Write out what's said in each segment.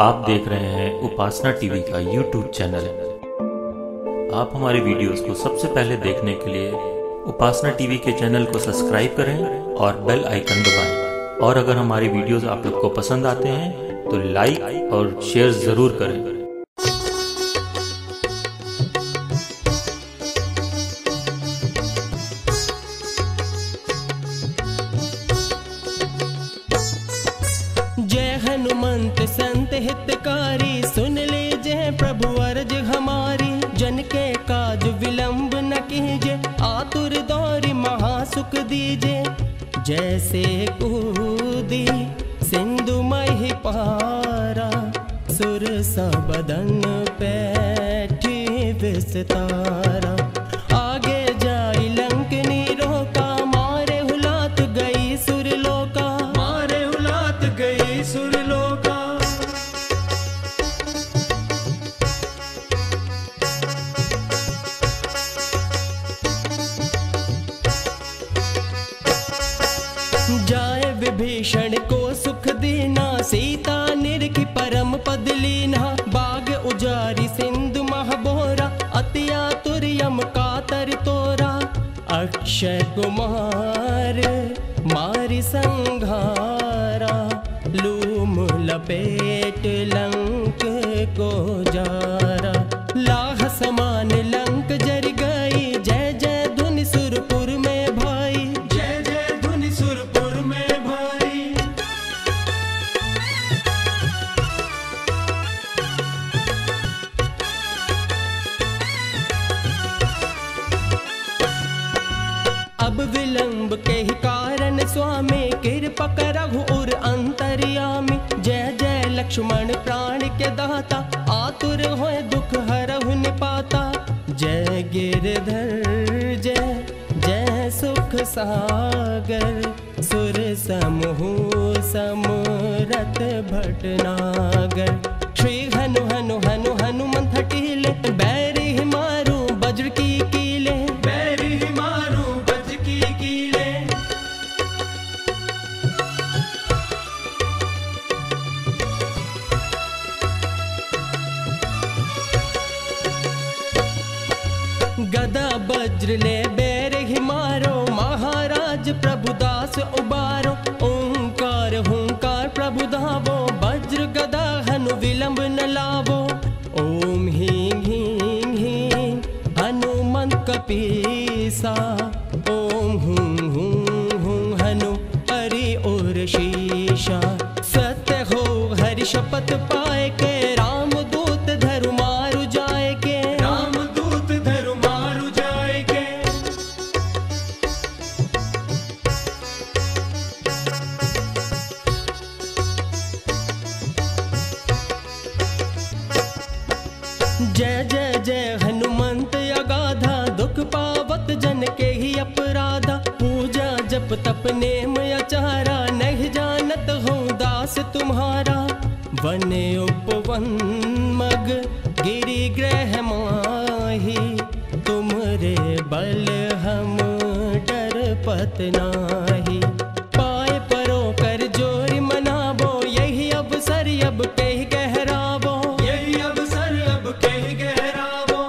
आप देख रहे हैं उपासना टीवी का YouTube चैनल। आप हमारे वीडियोस को सबसे पहले देखने के लिए उपासना टीवी के चैनल को सब्सक्राइब करें और बेल आइकन दबाएं। और अगर हमारे वीडियोस आप लोग को पसंद आते हैं तो लाइक और शेयर जरूर करें। हनुमंत संत हितकारी सुन ले जय प्रभु अर्ज हमारी। जन के काज विलंब न कीजे आतुर दौरी महासुख दीजे। जैसे कूदी सिंधु मही पारा सुरसा बदन पैठी विस्तारा। आगे जाई लंक नी रोका मारे हुलात गई सुरलोका। मारे हुलात गई सुर जाए विभीषण को सुख देना सीता निरखी परम पद लीना। बाग उजारी सिंधु महबोरा अतिया तुर्यम कातर तोरा। अक्षय कुमार मारी संघारा लूम लपेट लंक को जारा। लाह समान लंक जर गई जय जय धुन सुरपुर में भाई। जय जय धुन सुरपुर में भाई। अब विलंब के ही कारण स्वामी कृपा करहु उर अंतर्यामी। जय जय लक्ष्मण प्राण के दाता आतुर होए दुख हरहु न पाता। जय गिरधर जय जय सुख सागर सुर समूह समरथ भटनागर। श्री हनु हनु हनु हनुमंत हटीले बैरी मारू बज्र की कीले। बैरी मारू बज्र की कीले। गदा वज्र ले बैर ही मारो महाराज प्रभुदास उबारो। ओंकार हुंकार प्रभु धावो वज्र गदा हनु विलंब न लावो। ओम ह्रीं ह्रीं ह्रीं हनुमंत कपीसा। ओम हुं हुं हुं हनु हरि उर शीशा। सत्य हो हरि शपथ पाए के राम दूत धरु मारु जाए के। राम दूत धरु मारु जाए के। जय जय जय हनुमंत अगाधा दुख पावत जन के ही अपराधा। पूजा जप तप नेम अचारा नहीं जानत हूँ दास तुम्हारा। वने उपवन मग गिरि ग्रह माही तुमरे बल हम डरपत नाही। पाए परो कर जोरी मनाबो यही अवसर अब के ही गहराबो। यही अवसर अब के ही गहराबो।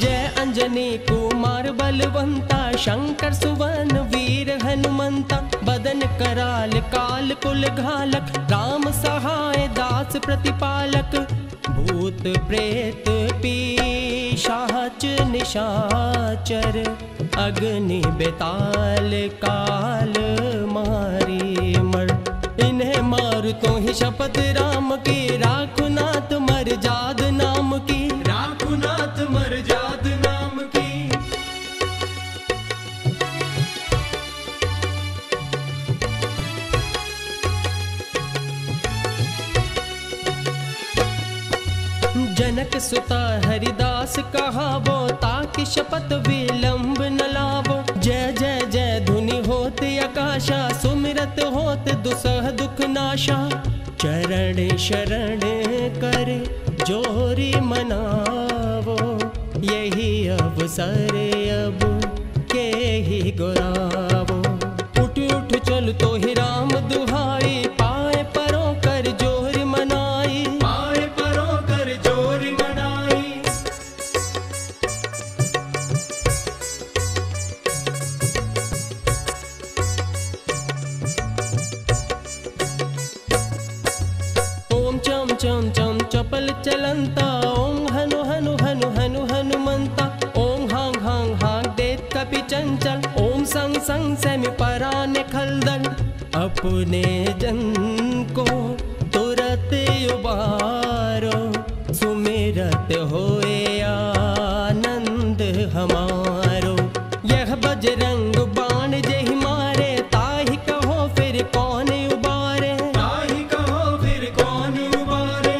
जय अंजनी कुमार बलवंता शंकर सुवन वीर हनुमंता। बदन कराल काल कुल घालक राम सहाय दास प्रतिपालक। भूत प्रेत पिशाच निशाचर अग्नि बेताल काल मारी मर। इन्हें मार तो ही शपथ राम की राखुनाथ मर जाद नाम की। राखुनाथ मर जाद नाम की। जनक सुता हरिदास कहावो ताकि शपथ विलंब न लावो। जय जय जय धुनि होत आकाशा सुमिरत होत दुसह दुख नाशा। चरण शरण कर जोरी मनावो यही अवसर अब के ही गुरावो। उठ उठ चल तो ही राम दुहाई, पाए परो कर जोर मनाई, पाए परो कर जोर मनाई। ओम चम चम चम चपल चलंता, ओम हनु हनु हनु हनु हनुमंता। ओम हांग हांग हांग देत कपि चंचल, ओम संग संग सेमि पराने खलदल। अपने जन को तुरत उबारो, सुमिरत होए आनंद हमारो। यह बजरंग बाण जेहि मारे, ताहि कहो फिर कौन उबारे, ताहि कहो फिर कौन उबारे।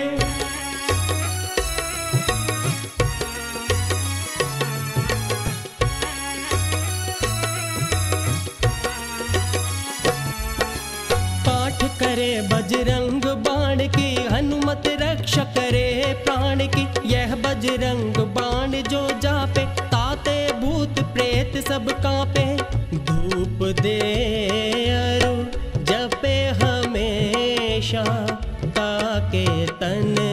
करे बजरंग बाण की, हनुमत रक्षा करे प्राण की। यह बजरंग बाण जो जापे, ताते भूत प्रेत सब कापे। धूप दे अरु जपे हमेशा, ताके तन